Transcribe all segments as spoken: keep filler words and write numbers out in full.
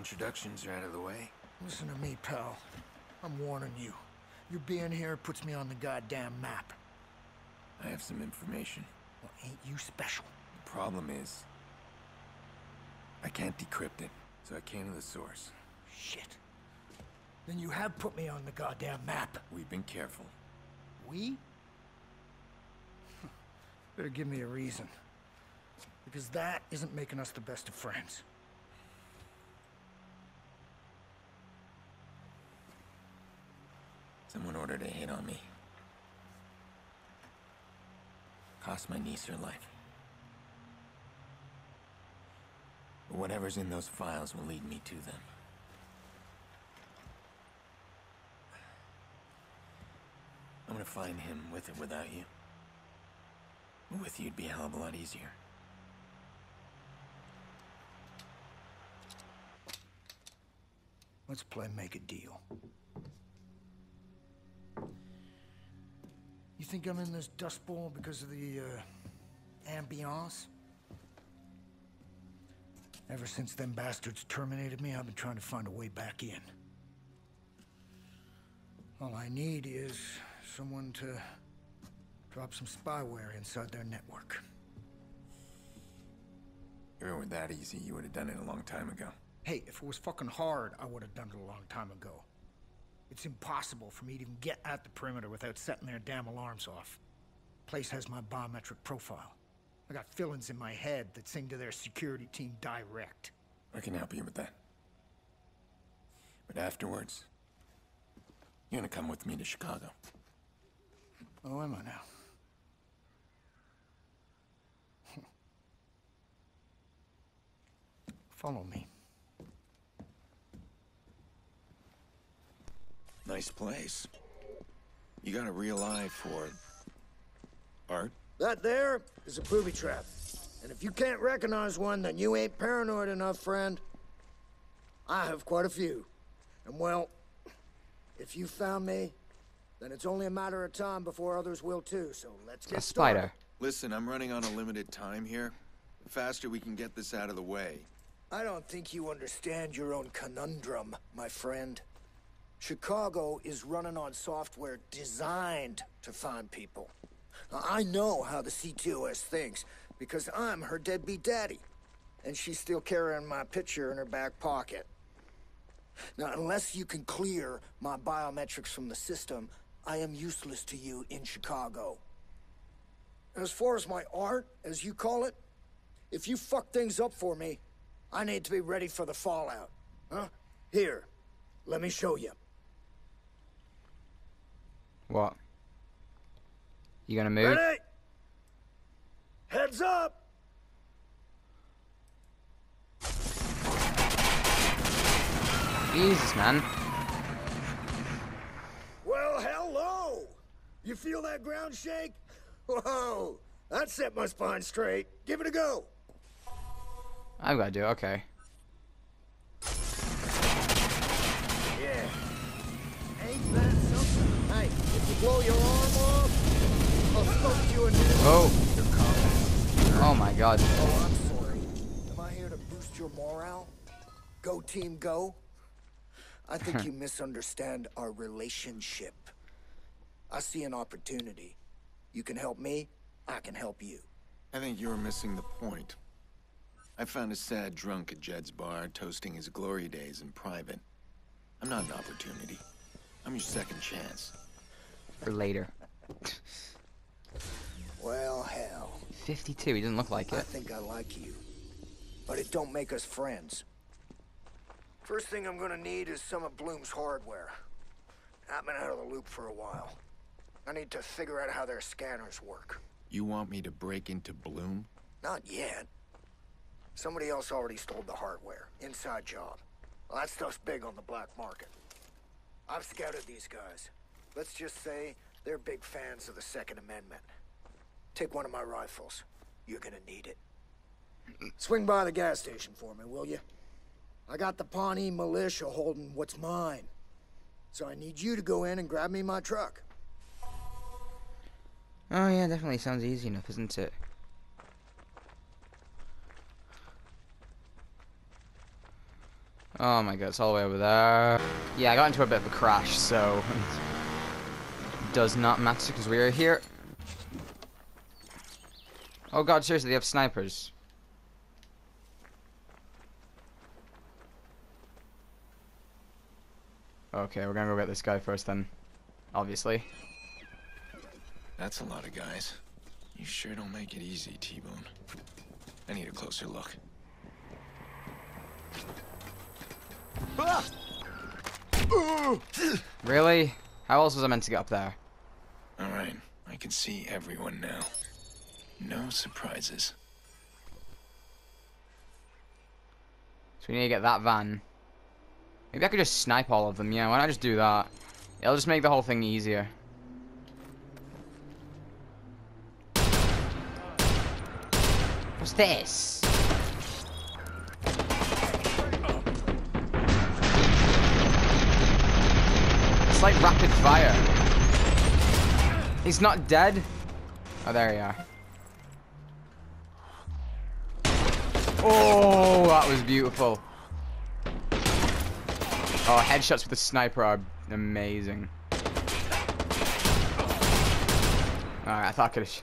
introductions are out of the way. Listen to me, pal. I'm warning you. Your being here puts me on the goddamn map. I have some information. Well, ain't you special? The problem is, I can't decrypt it, so I came to the source. Shit. Then you have put me on the goddamn map. We've been careful. We? Better give me a reason. Because that isn't making us the best of friends. Someone ordered a hit on me. Cost my niece her life. But whatever's in those files will lead me to them. I'm gonna find him with or without you. With you, it'd be a hell of a lot easier. Let's play make a deal. You think I'm in this dust bowl because of the, uh, ambiance? Ever since them bastards terminated me, I've been trying to find a way back in. All I need is someone to drop some spyware inside their network. If it were that easy, you would have done it a long time ago. Hey, if it was fucking hard, I would have done it a long time ago. It's impossible for me to even get at the perimeter without setting their damn alarms off. Place has my biometric profile. I got fill-ins in my head that sing to their security team direct. I can help you with that. But afterwards, you're gonna come with me to Chicago. Oh, am I now? Follow me. Nice place. You got a real eye for art. That there is a booby trap. And if you can't recognize one, then you ain't paranoid enough, friend. I have quite a few. And well, if you found me, then it's only a matter of time before others will too, so let's get started. A spider. Listen, I'm running on a limited time here. The faster we can get this out of the way. I don't think you understand your own conundrum, my friend. Chicago is running on software designed to find people. Now, I know how the C T O S thinks, because I'm her deadbeat daddy. And she's still carrying my picture in her back pocket. Now, unless you can clear my biometrics from the system, I am useless to you in Chicago. As far as my art, as you call it, if you fuck things up for me, I need to be ready for the fallout, huh? Here, let me show you. What? You gonna move? Ready? Heads up! Jesus, man. Well, hello! You feel that ground shake? Whoa! That set my spine straight. Give it a go. I've got to do it, okay. Yeah. Ain't that something? Hey, if you blow your arm off, I'll fuck you in the oh. Oh my god. Oh, I'm sorry. Am I here to boost your morale? Go team, go? I think you misunderstand our relationship. I see an opportunity. You can help me, I can help you. I think you're missing the point. I found a sad drunk at Jed's bar, toasting his glory days in private. I'm not an opportunity. I'm your second chance. For later. Well, hell. fifty-two, he doesn't look like it. I think I like you. But it don't make us friends. First thing I'm gonna need is some of Bloom's hardware. I've been out of the loop for a while. I need to figure out how their scanners work. You want me to break into Bloom? Not yet. Somebody else already stole the hardware. Inside job. Well, that stuff's big on the black market. I've scouted these guys. Let's just say they're big fans of the Second Amendment. Take one of my rifles. You're gonna need it. Swing by the gas station for me, will you? I got the Pawnee Militia holding what's mine. So I need you to go in and grab me my truck. Oh yeah, definitely sounds easy enough, isn't it? Oh my god, it's all the way over there. Yeah, I got into a bit of a crash, so it does not matter because we are here. Oh god, seriously, they have snipers. Okay, we're gonna go get this guy first then, obviously. That's a lot of guys. You sure don't make it easy, T-Bone. I need a closer look. Really? How else was I meant to get up there? Alright, I can see everyone now. No surprises. So we need to get that van. Maybe I could just snipe all of them. Yeah, why not just do that? It'll just make the whole thing easier. What's this? It's like rapid fire. He's not dead. Oh, there you are. Oh, that was beautiful. Oh, headshots with the sniper are amazing. Alright, I thought I could have...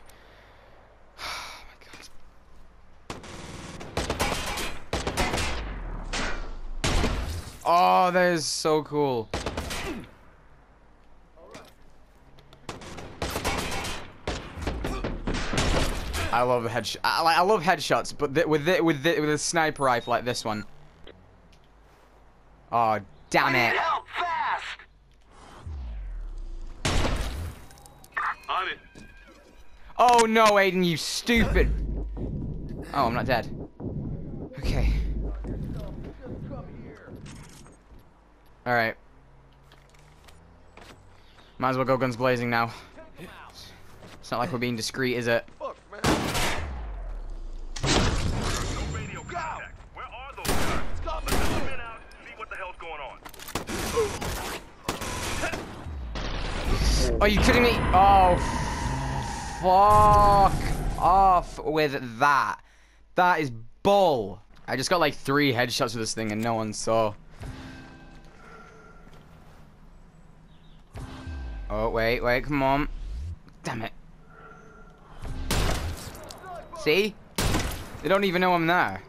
Oh, that is so cool. I love the headshot. I, I love headshots, but th with it with it with a sniper rifle like this one. Oh, damn it! Help fast. On it. Oh no, Aiden, you stupid! Oh, I'm not dead. Okay. Alright. Might as well go guns blazing now. It's not like we're being discreet, is it? Fuck, man. Are you kidding me? Oh, fuck off with that. That is bull. I just got like three headshots with this thing and no one saw. Oh, wait, wait, come on. Damn it. See? They don't even know I'm there.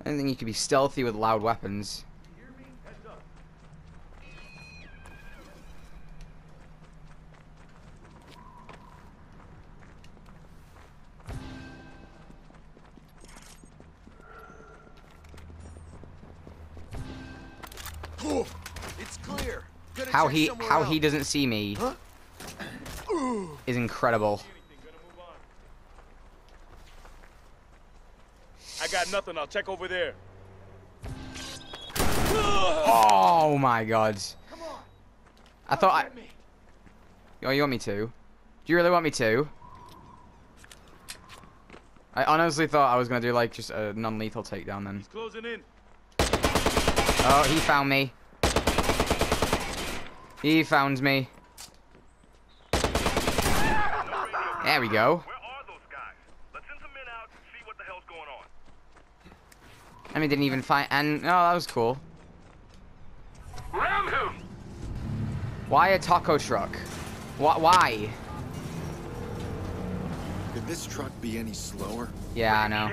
I don't think you can be stealthy with loud weapons. It's clear. How he how he doesn't see me is incredible. I got nothing. I'll check over there. Oh my god! I thought I. Oh, you want me to? Do you really want me to? I honestly thought I was gonna do like just a non-lethal takedown then. He's closing in. Oh, he found me. He found me. There we go. Where are those guys? Let's send some men out and see what the hell's going on. I mean, didn't even find. And oh, that was cool. Round him. Why a taco truck? What? Why? Could this truck be any slower? Yeah, I know.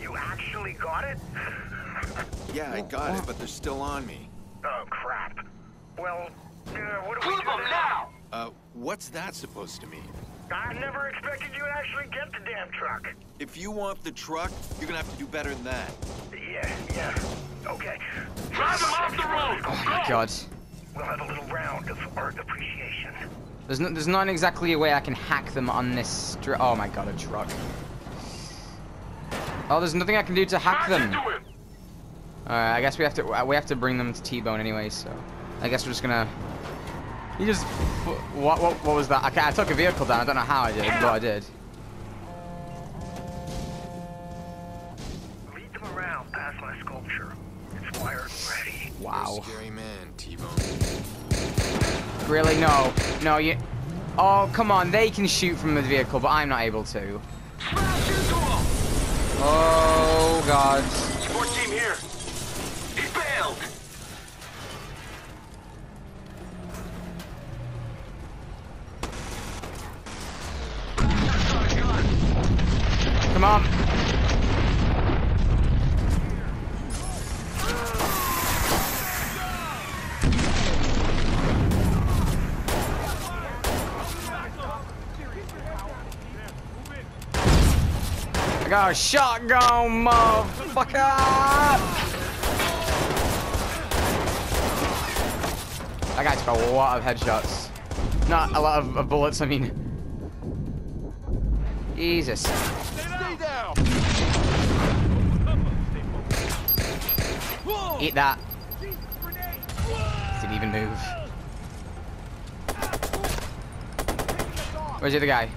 You actually got it? Yeah, I got it, but they're still on me. Oh crap. Well. Uh, what do we do now? Uh, what's that supposed to mean? I never expected you to actually get the damn truck. If you want the truck, you're gonna have to do better than that. Yeah, yeah. Okay. Drive them off the road! Oh my god. We'll have a little round of art appreciation. There's, no, there's not exactly a way I can hack them on this truck. Oh my god, a truck. Oh, there's nothing I can do to hack them. Alright, I guess we have to we have to bring them to T-Bone anyway, so... I guess we're just gonna... You just... What, what, what was that? Okay, I took a vehicle down. I don't know how I did, but I did. Lead them around past my sculpture. It's wired ready. Wow. Scary man, T-Bone. Really? No. No, you... Oh, come on. They can shoot from the vehicle, but I'm not able to. Smash into them! Oh, God. Support team here. Mom. I got a shotgun, motherfucker. That guy took a lot of headshots. Not a lot of, of bullets, I mean. Jesus. Stay down. Eat that. Didn't even move. Where's the other guy?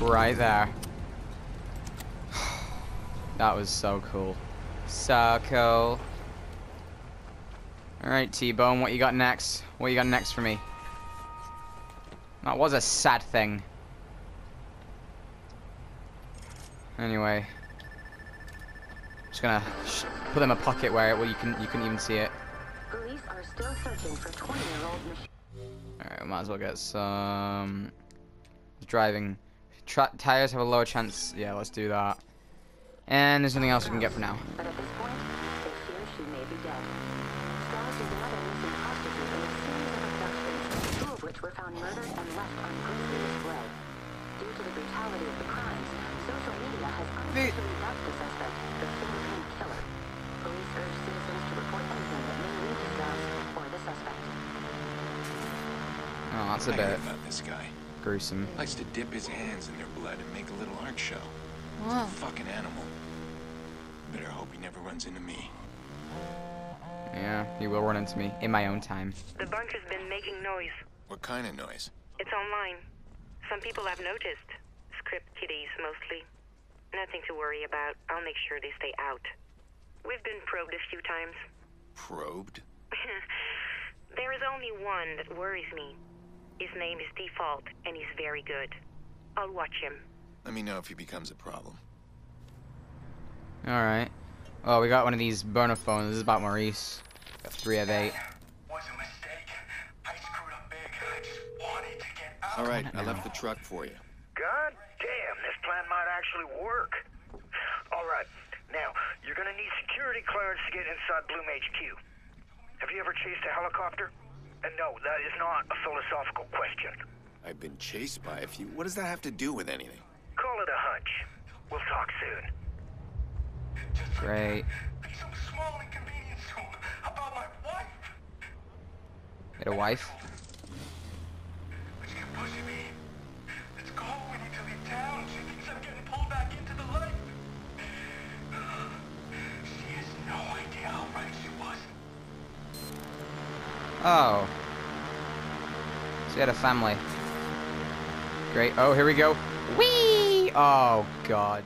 Right there. That was so cool. So cool. Alright, T-Bone, what you got next? What you got next for me? That was a sad thing. Anyway. Just gonna sh put them in a pocket where well, you can you can even see it. Police are still searching for twenty-year-old machine. Alright, we might as well get some driving. Tra tires have a lower chance. Yeah, let's do that. And there's nothing else we can get for now. But at this point, it seems she may be dead. Were found murdered and left on grisly display. Due to the brutality of the crimes, social media has unofficially dubbed the suspect the Philippine killer. Police urge citizens to report anything that may lead to themselves or the suspect. Oh, that's a bit about this guy. Gruesome. Likes to dip his hands in their blood and make a little art show. Wow. He's a fucking animal. Better hope he never runs into me. Yeah, he will run into me in my own time. The bunch has been making noise. What kind of noise? It's online. Some people have noticed. Script kiddies, mostly. Nothing to worry about. I'll make sure they stay out. We've been probed a few times. Probed? There is only one that worries me. His name is Default, and he's very good. I'll watch him. Let me know if he becomes a problem. Alright. Oh, we got one of these burner phones. This is about Maurice. Got three of eight. All right, I left the truck for you. God damn, this plan might actually work. All right, now, you're going to need security clearance to get inside Bloom H Q. Have you ever chased a helicopter? And no, that is not a philosophical question. I've been chased by a few. What does that have to do with anything? Call it a hunch. We'll talk soon. Great. Get a wife? Oh. She had a family. Great. Oh, here we go. Whee! Oh, God.